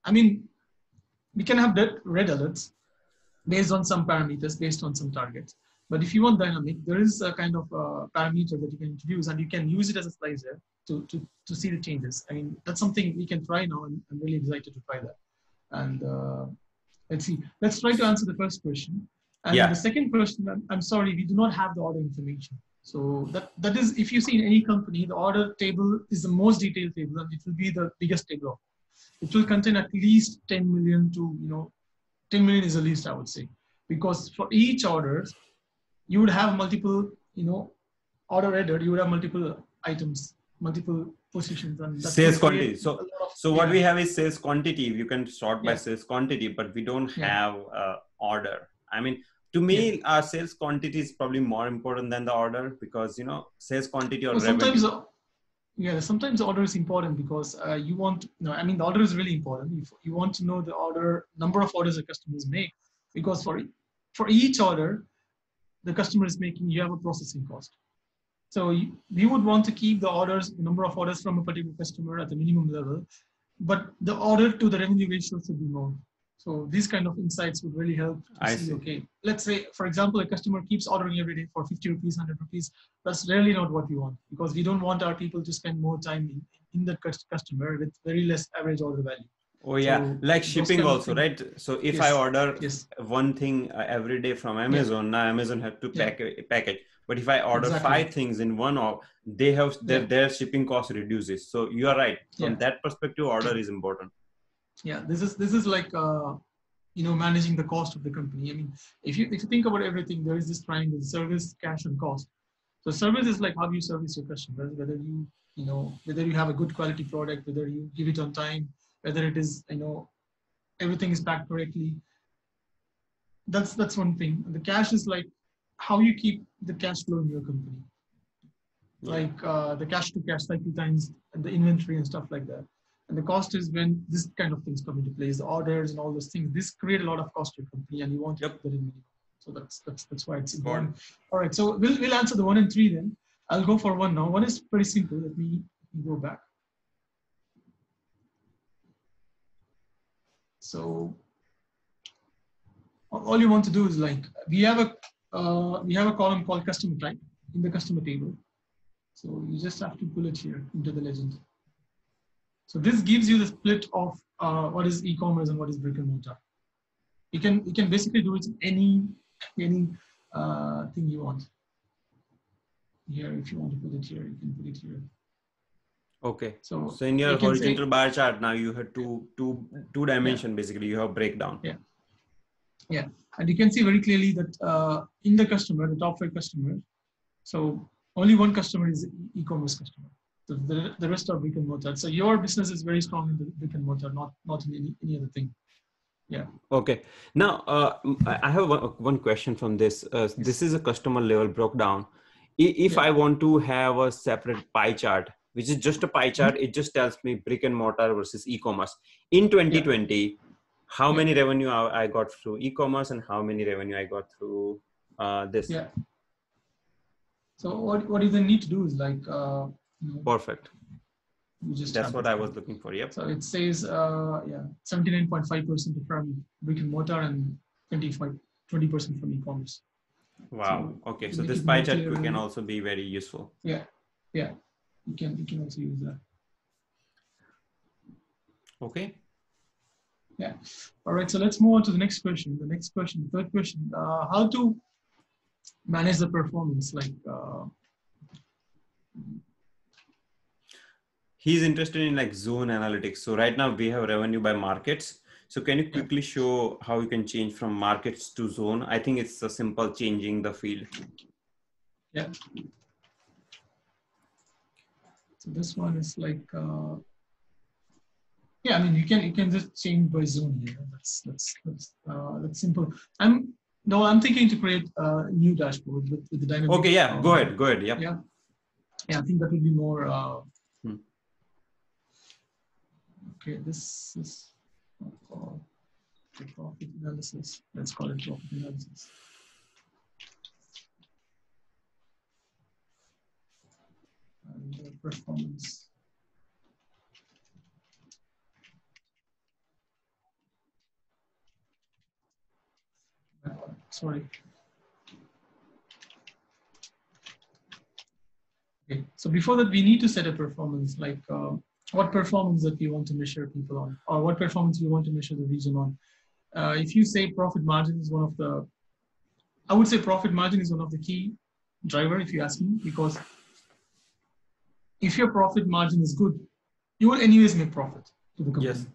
I mean, we can have that red alerts based on some parameters, based on some targets. But if you want dynamic, there is a kind of uh, parameter that you can introduce, and you can use it as a slicer to, to, to see the changes. I mean, that's something we can try now, and I'm really excited to try that. And uh, let's see. Let's try to answer the first question. And yeah. the second question, I'm, I'm sorry, we do not have the order information. So that, that is, if you see in any company, the order table is the most detailed table, and it will be the biggest table. It will contain at least ten million to, you know, ten million is the least, I would say. Because for each order, you would have multiple, you know, order header, you would have multiple items, multiple positions. And sales quantity. So, so what yeah. we have is sales quantity. You can sort by yeah. sales quantity, but we don't yeah. have uh, order. I mean, to me, yeah. our sales quantity is probably more important than the order, because, you know, sales quantity or well, sometimes, revenue. Yeah, sometimes the order is important because uh, you want, you know, I mean, the order is really important. If you want to know the order, number of orders the customers make, because for, for each order, the customer is making, you have a processing cost. So you, we would want to keep the orders, the number of orders from a particular customer at the minimum level, but the order to the revenue ratio should be more. So these kind of insights would really help to I see, see, okay, let's say, for example, a customer keeps ordering every day for fifty rupees, one hundred rupees. That's really not what we want, because we don't want our people to spend more time in, in that customer with very less average order value. Oh yeah, so like shipping also, right? So if yes. I order yes. one thing uh, every day from Amazon, yeah. now Amazon have to pack yeah. package. But if I order exactly. five things in one off, they have their, yeah. their shipping cost reduces. So you are right. From yeah. that perspective, order is important. Yeah, this is this is like uh, you know, managing the cost of the company. I mean, if you if you think about everything, there is this triangle: service, cash, and cost. So service is like how you service your customers, whether you you know whether you have a good quality product, whether you give it on time, whether it is, you know, everything is packed correctly. That's, that's one thing. The cash is like how you keep the cash flow in your company. Like uh, the cash to cash cycle times and the inventory and stuff like that. And the cost is when this kind of things come into place, the orders and all those things, this create a lot of cost to your company and you want to keep that in mind. So that's, that's, that's why it's important. All right, so we'll, we'll answer the one and three then. I'll go for one now. One is pretty simple. Let me go back. So all you want to do is like, we have a, uh, we have a column called customer type in the customer table. So you just have to pull it here into the legend. So this gives you the split of uh, what is e-commerce and what is brick and mortar. You can, you can basically do it in any, any uh, thing you want. Here, if you want to put it here, you can put it here. Okay, so, so in your horizontal say, bar chart now you have two, two, two dimension yeah. basically, you have breakdown. Yeah, yeah, and you can see very clearly that uh, in the customer, the top five customers, so only one customer is e-commerce customer. The, the, the rest are brick and mortar. So your business is very strong in the brick and mortar, not, not in any, any other thing. Yeah. Okay. Now, uh, I have one, one question from this. Uh, this is a customer level breakdown. If yeah. I want to have a separate pie chart, which is just a pie chart, it just tells me brick and mortar versus e-commerce. In twenty twenty, yeah. how yeah. many revenue I got through e-commerce and how many revenue I got through uh, this? Yeah. So what, what you then need to do is like... Uh, you know, perfect. You just That's what it. I was looking for, yep. So it says, uh, yeah, seventy-nine point five percent from brick and mortar and twenty-five, twenty percent from e-commerce. Wow, so okay. So this pie chart can also be very useful. Yeah, yeah. You can, you can also use that. Okay. Yeah. All right. So let's move on to the next question. The next question, the third question, uh, how to manage the performance? Like, uh, he's interested in like zone analytics. So right now we have revenue by markets. So can you quickly show how you can change from markets to zone? I think it's a simple changing the field. Yeah. So this one is like, uh, yeah, I mean, you can you can just change by zone here. That's that's that's, uh, that's simple. I'm no, I'm thinking to create a new dashboard with, with the dynamic. Okay, yeah, um, go ahead, go ahead. Yeah, yeah, yeah. I think that would be more. Uh, hmm. Okay, this is profit analysis. Let's call it profit analysis. And performance. Sorry. Okay. So before that, we need to set a performance, like uh, what performance that we want to measure people on, or what performance we want to measure the region on. Uh, if you say profit margin is one of the, I would say profit margin is one of the key driver, if you ask me, because if your profit margin is good, you will anyways make profit to the company. Yes.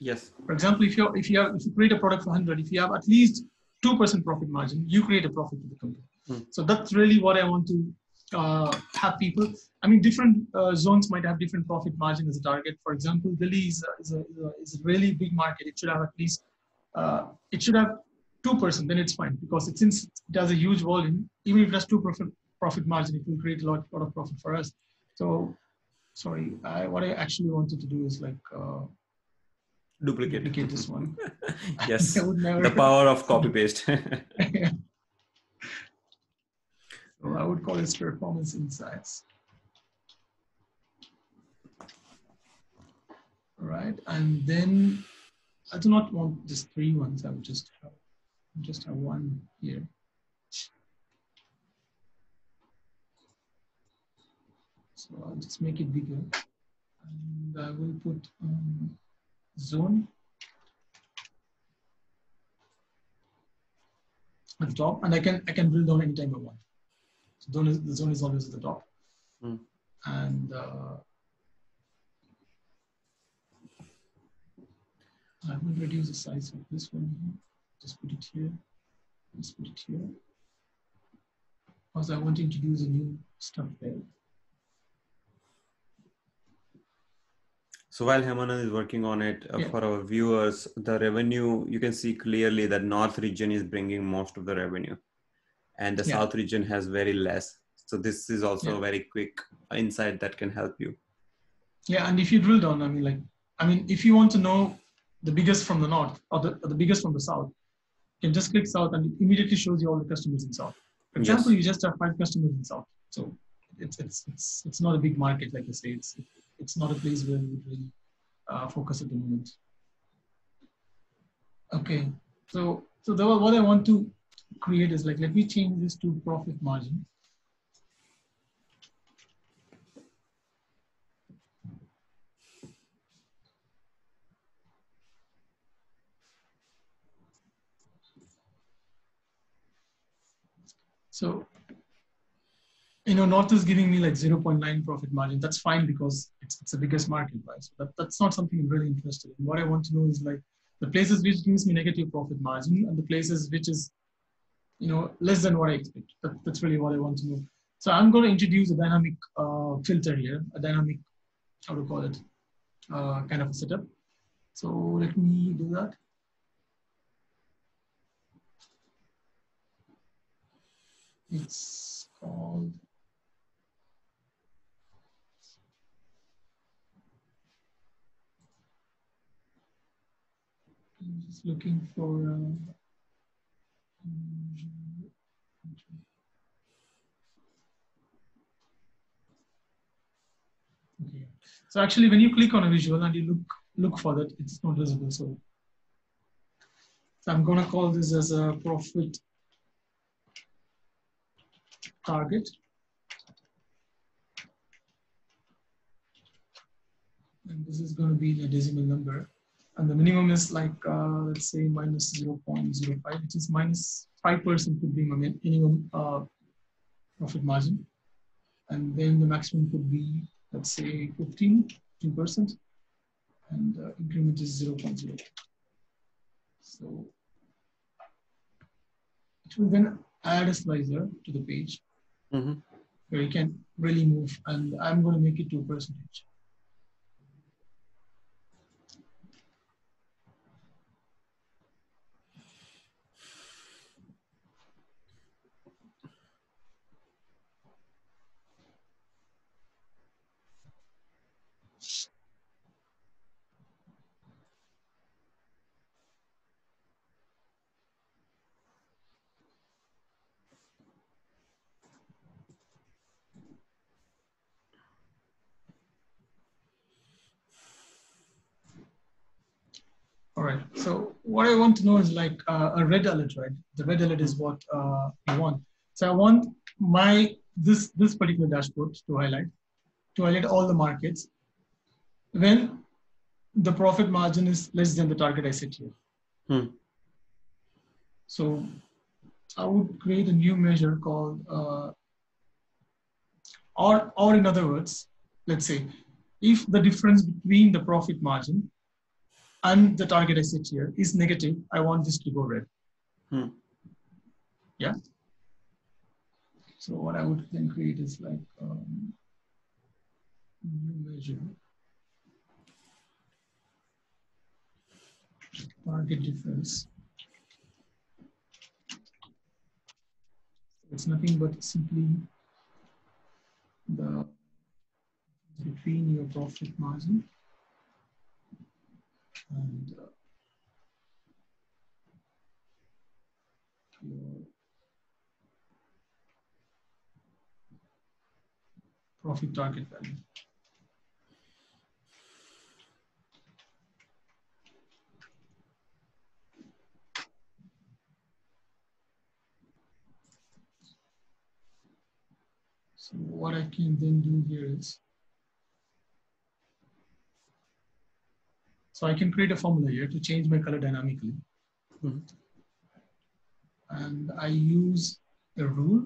Yes. For example, if you if you have if you create a product for one hundred, if you have at least two percent profit margin, you create a profit to the company. Hmm. So that's really what I want to uh, have people. I mean, different uh, zones might have different profit margin as a target. For example, Delhi is a, is a, is a, is a really big market. It should have at least uh, it should have two percent. Then it's fine because it since it has a huge volume. Even if it has two percent profit margin, it will create a lot lot of profit for us. So, sorry, I, what I actually wanted to do is like uh, duplicate. duplicate this one. Yes, the power of copy paste. Yeah. So I would call this performance insights. All right, and then I do not want just three ones. I would just have, just have one here. So I'll just make it bigger and I will put um, zone and top, and I can I can drill down anytime I want. So zone is, the zone is always at the top. Mm. And uh, I will reduce the size of this one here. Just put it here. Just put it here. Because I want to introduce a new stuff there. So while Hemanand is working on it, uh, yeah. for our viewers, the revenue, you can see clearly that North region is bringing most of the revenue and the yeah. South region has very less. So this is also yeah. a very quick insight that can help you. Yeah. And if you drill down, I mean, like, I mean, if you want to know the biggest from the North or the, or the biggest from the South, you can just click South and it immediately shows you all the customers in South. For example, yes. you just have five customers in South. So it's, it's, it's, it's not a big market, like I say, it's, it's not a place where we would really uh, focus at the moment. Okay, so so the, what I want to create is like, let me change this to profit margin. So, you know, North is giving me like zero point nine profit margin. That's fine because it's, it's the biggest market, right? So that, that's not something I'm really interested in. What I want to know is like the places which gives me negative profit margin and the places which is, you know, less than what I expect. That, that's really what I want to know. So I'm going to introduce a dynamic uh, filter here, a dynamic, how to call it, uh, kind of a setup. So let me do that. It's called I'm just looking for uh, okay. So actually, when you click on a visual and you look look for that, it's not visible. So, so I'm gonna call this as a profit target. And this is going to be the decimal number. And the minimum is like, uh, let's say minus zero point zero five, which is minus five percent could be my minimum uh, profit margin. And then the maximum could be, let's say fifteen percent. And uh, increment is zero point zero. So it will then add a slicer to the page mm-hmm. where you can really move. And I'm going to make it to a percentage. All right. So what I want to know is like uh, a red alert, right? The red alert is what uh, I want. So I want my this this particular dashboard to highlight, to highlight all the markets when the profit margin is less than the target I set here. Hmm. So I would create a new measure called, uh, or or in other words, let's say if the difference between the profit margin and the target I set here is negative, I want this to go red. Hmm. Yeah. So what I would then create is like um, new measure. Target difference. It's nothing but simply the between your profit margin and uh, your profit target value. So what I can then do here is So I can create a formula here to change my color dynamically. Mm-hmm. and I use a rule,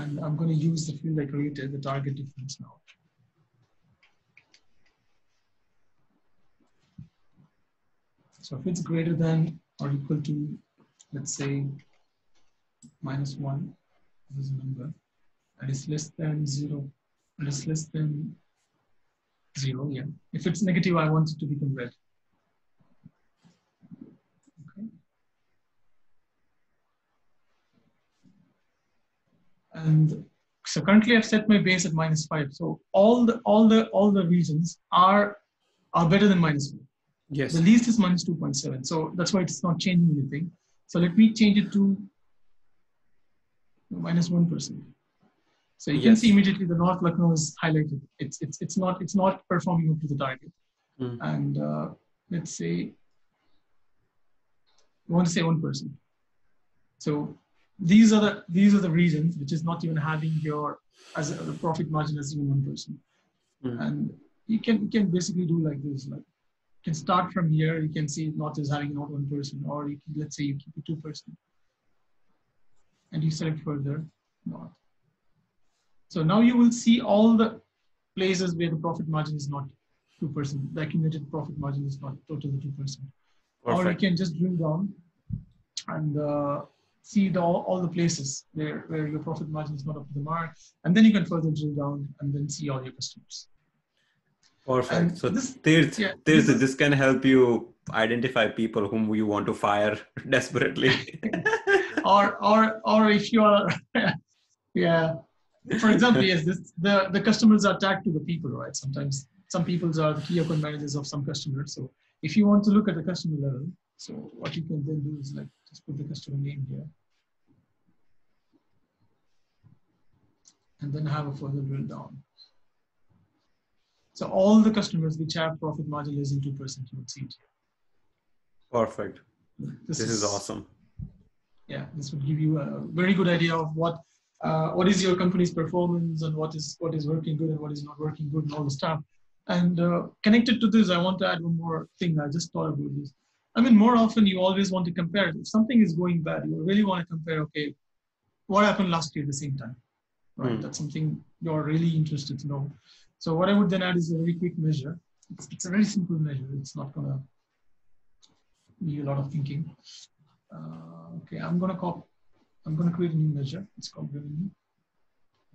and I'm going to use the field I created, the target difference now. So if it's greater than or equal to, let's say, minus one, this is a number, and it's less than zero, and it's less than zero, yeah. If it's negative, I want it to become red. Okay. And so currently I've set my base at minus five. So all the all the all the regions are are better than minus one. Yes. The least is minus two point seven. So that's why it's not changing anything. So let me change it to minus one percent. So you yes. can see immediately the North Lucknow is highlighted. It's it's it's not it's not performing up to the target. Mm. And uh, let's say we want to say one percent. So these are the these are the regions which is not even having your as a, the profit margin as even one percent. Mm. And you can you can basically do like this. Like you can start from here. You can see North is having not one percent, or you can, let's say you keep it two percent, and you select further North. So now you will see all the places where the profit margin is not two percent, the accumulated profit margin is not total two percent. Or you can just drill down and uh, see the, all, all the places where, where your profit margin is not up to the mark. And then you can further drill down and then see all your customers. Perfect. And so this, there's, yeah, there's, this, this can help you identify people whom you want to fire desperately. or, or, or if you are, yeah. For example, yes, this, the, the customers are tagged to the people, right? Sometimes some people are the key account managers of some customers. So if you want to look at the customer level, so what you can then do is like just put the customer name here. And then have a further drill down. So all the customers which have profit margin less than two percent, you would see it here. Perfect. This, this is, is awesome. Yeah, this would give you a very good idea of what Uh, what is your company's performance and what is what is working good and what is not working good and all the stuff. And uh, connected to this, I want to add one more thing. I just thought about this. I mean, more often you always want to compare. If something is going bad, you really want to compare, okay, what happened last year at the same time, right? Mm. That's something you're really interested to know. So what I would then add is a very quick measure. It's, it's a very simple measure. It's not going to be a lot of thinking. Uh, okay, I'm going to copy. I'm going to create a new measure. It's called revenue.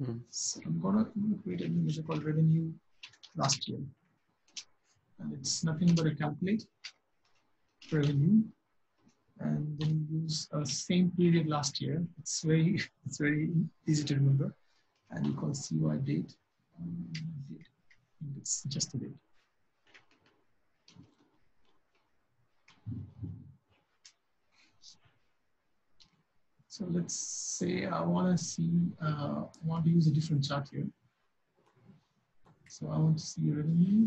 Mm. So I'm going, to, I'm going to create a new measure called revenue last year. And it's nothing but a calculate revenue. And then use a same period last year. It's very, it's very easy to remember. And you call C Y date. Um, date. And it's just a date. So let's say I want to see, uh, I want to use a different chart here. So I want to see revenue,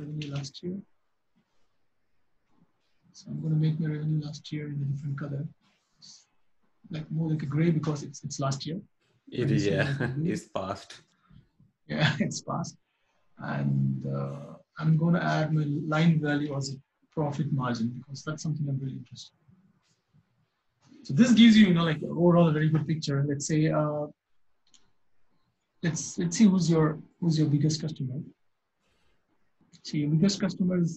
revenue last year. So I'm going to make my revenue last year in a different color, like more like a gray because it's it's last year. It is, yeah, it's past. Yeah, it's past. And uh, I'm going to add my line value as a profit margin because that's something I'm really interested in. So this gives you, you know, like overall a very good picture. Let's say, uh, let's let's see who's your who's your biggest customer. So your biggest customer is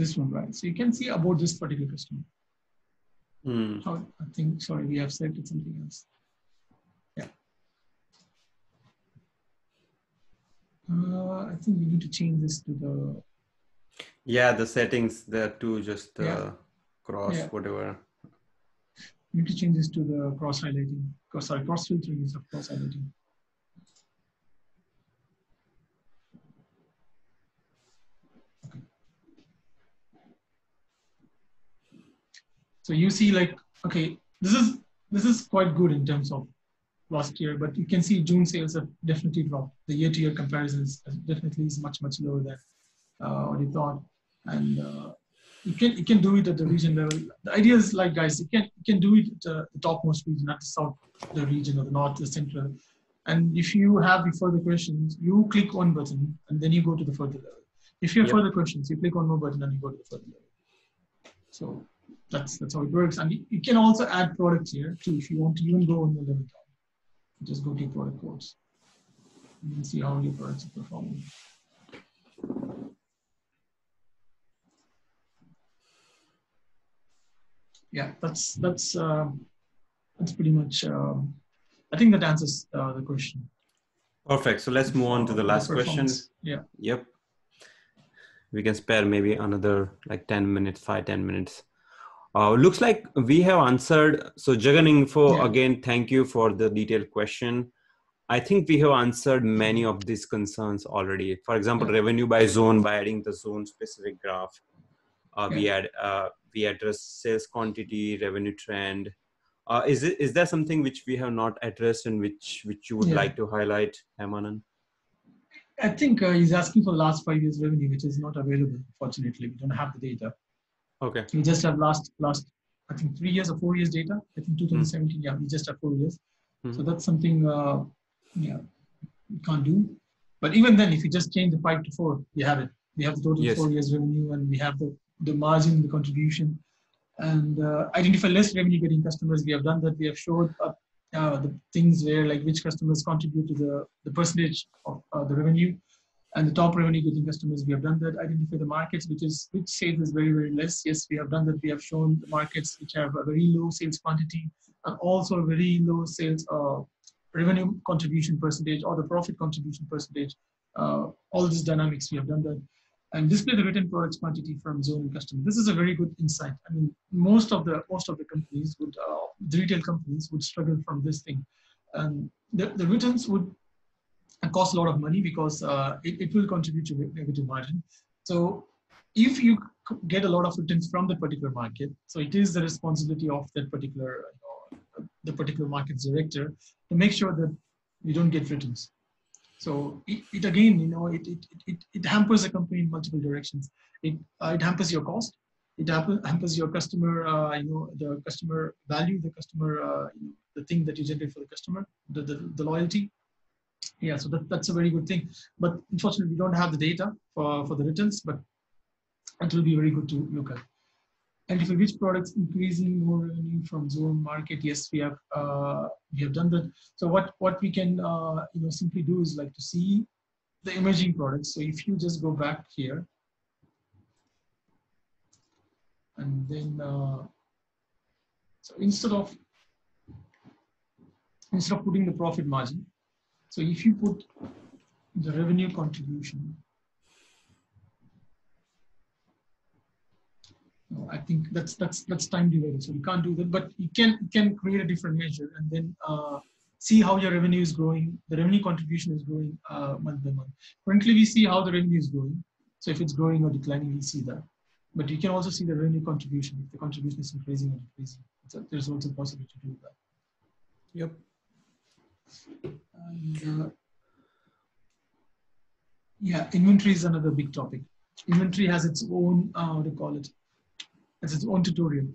this one, right? So you can see about this particular customer. Mm. How, I think, sorry, we have selected something else. Yeah. Uh, I think we need to change this to the. Yeah, the settings there too. Just uh, yeah. cross yeah. whatever. You need to change this to the cross highlighting, because sorry, cross filtering is of cross highlighting. Okay. So you see, like, okay, this is this is quite good in terms of last year, but you can see June sales have definitely dropped. The year-to-year comparisons definitely is much much lower than uh, what you thought, and. Uh, You can, you can do it at the region level. The idea is like, guys, you can you can do it at the, the topmost region, not the south, the region or the north, the central. And if you have further questions, you click one button and then you go to the further level. If you have yep. further questions, you click one more button and you go to the further level. So That's that's how it works. And you, you can also add products here too if you want to even go in the level down. Just go to your product codes. You can see how your products are performing. Yeah, that's that's uh, that's pretty much. Uh, I think that answers uh, the question. Perfect. So let's move on to the last question. Yeah. Yep. We can spare maybe another like ten minutes, five, ten minutes. Uh, looks like we have answered. So Jagan Info, yeah. Again, thank you for the detailed question. I think we have answered many of these concerns already. For example, yeah. Revenue by zone by adding the zone specific graph. Uh, yeah. We had uh, we address sales quantity, revenue trend. Uh, is it is there something which we have not addressed and which which you would yeah. like to highlight, Hemanand? I think uh, he's asking for last five years revenue, which is not available. Fortunately, we don't have the data. Okay. We just have last last I think three years or four years data. I think twenty seventeen. Mm-hmm. Yeah, we just have four years. Mm-hmm. So that's something uh, yeah we can't do. But even then, if you just change the five to four, we have it. We have the total yes. four years revenue, and we have the the margin, the contribution, and uh, identify less revenue getting customers. We have done that. We have showed up uh, the things where like which customers contribute to the, the percentage of uh, the revenue, and the top revenue getting customers. We have done that. Identify the markets, which is which sales is very, very less. Yes, we have done that. We have shown the markets which have a very low sales quantity and also very low sales uh, revenue contribution percentage or the profit contribution percentage. Uh, all these dynamics, we have done that. And display the written products quantity from zone and customer. This is a very good insight. I mean, most of the most of the companies would, uh, the retail companies would struggle from this thing. And the, the returns would cost a lot of money because uh, it, it will contribute to negative margin. So if you get a lot of returns from that particular market, so it is the responsibility of that particular, you know, the particular market's director to make sure that you don't get returns. So it, it again, you know, it, it it it hampers a company in multiple directions. It uh, it hampers your cost. It hampers your customer, uh, you know, the customer value, the customer, uh, you know, the thing that you generate for the customer, the the, the loyalty. Yeah, so that, that's a very good thing. But unfortunately, we don't have the data for for the returns. But it will be very good to look at. And for which products increasing more revenue from zone market? Yes, we have uh, we have done that. So what what we can uh, you know simply do is like to see the emerging products. So if you just go back here, and then uh, so instead of instead of putting the profit margin, so if you put the revenue contribution. No, I think that's that's that's time divided, so we can't do that. But you can you can create a different measure and then uh, see how your revenue is growing. The revenue contribution is growing uh, month by month. Currently, we see how the revenue is growing. So if it's growing or declining, we see that. But you can also see the revenue contribution if the contribution is increasing or decreasing. So there's also possibility to do that. Yep. And, uh, yeah, inventory is another big topic. Inventory has its own uh, what do you call it? It's its own tutorial.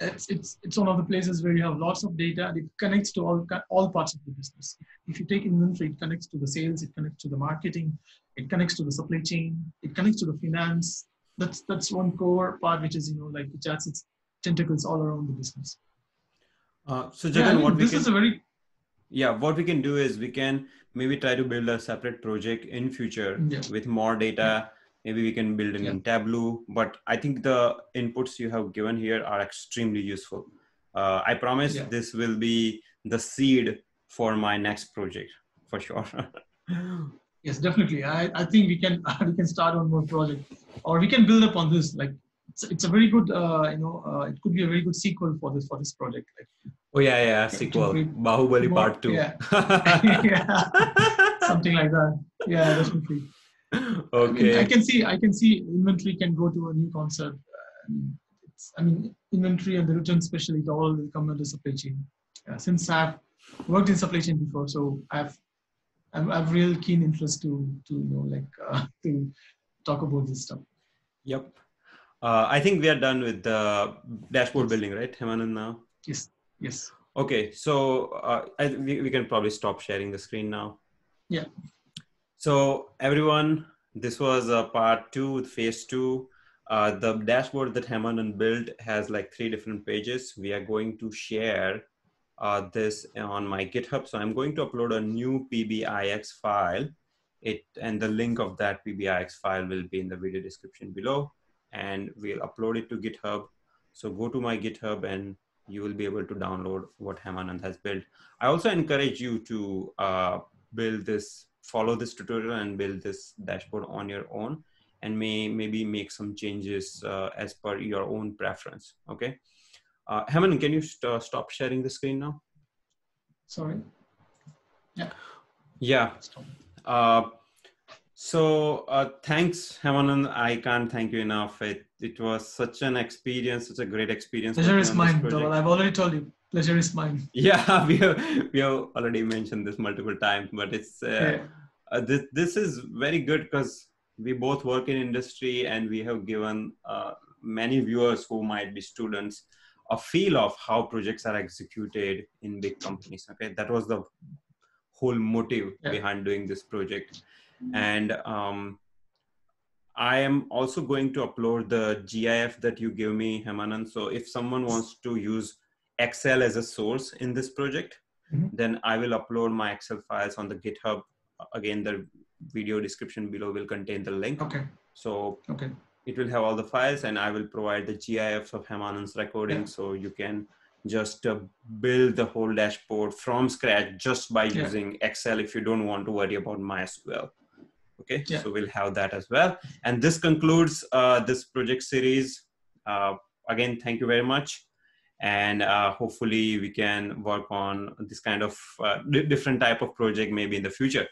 It's, it's, it's one of the places where you have lots of data and it connects to all, all parts of the business. If you take inventory, it connects to the sales, it connects to the marketing, it connects to the supply chain, it connects to the finance. That's, that's one core part which is, you know, like which has its tentacles all around the business. Uh, so Jagan, yeah, I mean, what this we can, is a very... Yeah, what we can do is we can maybe try to build a separate project in future yeah. with more data. Yeah. Maybe we can build in yeah. Tableau, but I think the inputs you have given here are extremely useful. Uh, I promise yeah. this will be the seed for my next project for sure. Yes, definitely. I, I think we can we can start on more project, or we can build upon this. Like it's, it's a very good, uh, you know, uh, it could be a very good sequel for this for this project. Like, oh yeah, yeah, sequel, Bahubali more, Part Two, yeah. yeah. something like that. Yeah, definitely. Okay. I, mean, I can see. I can see inventory can go to a new concept. Um, it's, I mean, inventory and the return, especially, it all will come under supply chain. Uh, since I've worked in supply chain before, so I've I've, I've real keen interest to to you know like uh, to talk about this stuff. Yep. Uh, I think we are done with the dashboard building, right, Hemanand? Now. Yes. Yes. Okay. So uh, I, we we can probably stop sharing the screen now. Yeah. So everyone, this was a part two, phase two. Uh, the dashboard that Hemanand built has like three different pages. We are going to share uh, this on my GitHub. So I'm going to upload a new P B I X file. It, and the link of that P B I X file will be in the video description below, and we'll upload it to GitHub. So go to my GitHub and you will be able to download what Hemanand has built. I also encourage you to uh, build this, follow this tutorial and build this dashboard on your own, and may maybe make some changes uh, as per your own preference, okay? Uh, Hemanand, can you st stop sharing the screen now? Sorry. Yeah. Yeah. Uh, so uh, thanks, Hemanand. I can't thank you enough. It, it was such an experience, such a great experience. Pleasure is mine, Dhaval. I've already told you. Pleasure is mine. Yeah, we have, we have already mentioned this multiple times, but it's uh, yeah. uh, this, this is very good because we both work in industry, and we have given uh, many viewers who might be students a feel of how projects are executed in big companies. Okay, that was the whole motive yeah. behind doing this project. And um, I am also going to upload the G I F that you give me, Hemanand. So if someone wants to use Excel as a source in this project, mm-hmm. then I will upload my Excel files on the GitHub. Again, the video description below will contain the link. Okay. So okay. it will have all the files, and I will provide the G I Fs of Hemanand's recording. Yeah. So you can just uh, build the whole dashboard from scratch just by yeah. using Excel if you don't want to worry about MySQL. Okay, yeah. so we'll have that as well. And this concludes uh, this project series. Uh, again, thank you very much. And uh, hopefully we can work on this kind of uh, different type of project maybe in the future.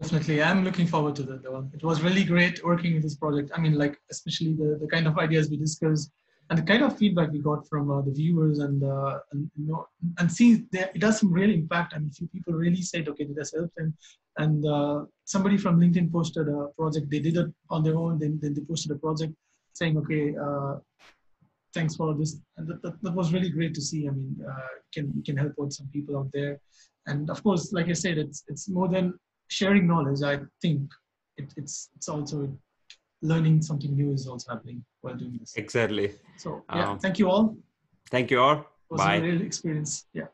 Definitely, I'm looking forward to that. It was really great working with this project. I mean, like, especially the, the kind of ideas we discussed and the kind of feedback we got from uh, the viewers, and, uh, and you know, and see, there, it has some real impact. I mean, few people really said, okay, this helped them. And uh, somebody from LinkedIn posted a project. They did it on their own. Then, then they posted a project saying, okay, uh, thanks for this. And that, that, that was really great to see. I mean, uh, can can help out some people out there. And of course, like I said, it's it's more than sharing knowledge. I think it, it's it's also learning something new is also happening while doing this. Exactly. So yeah, um, thank you all. Thank you all. It was Bye. a real experience. Yeah.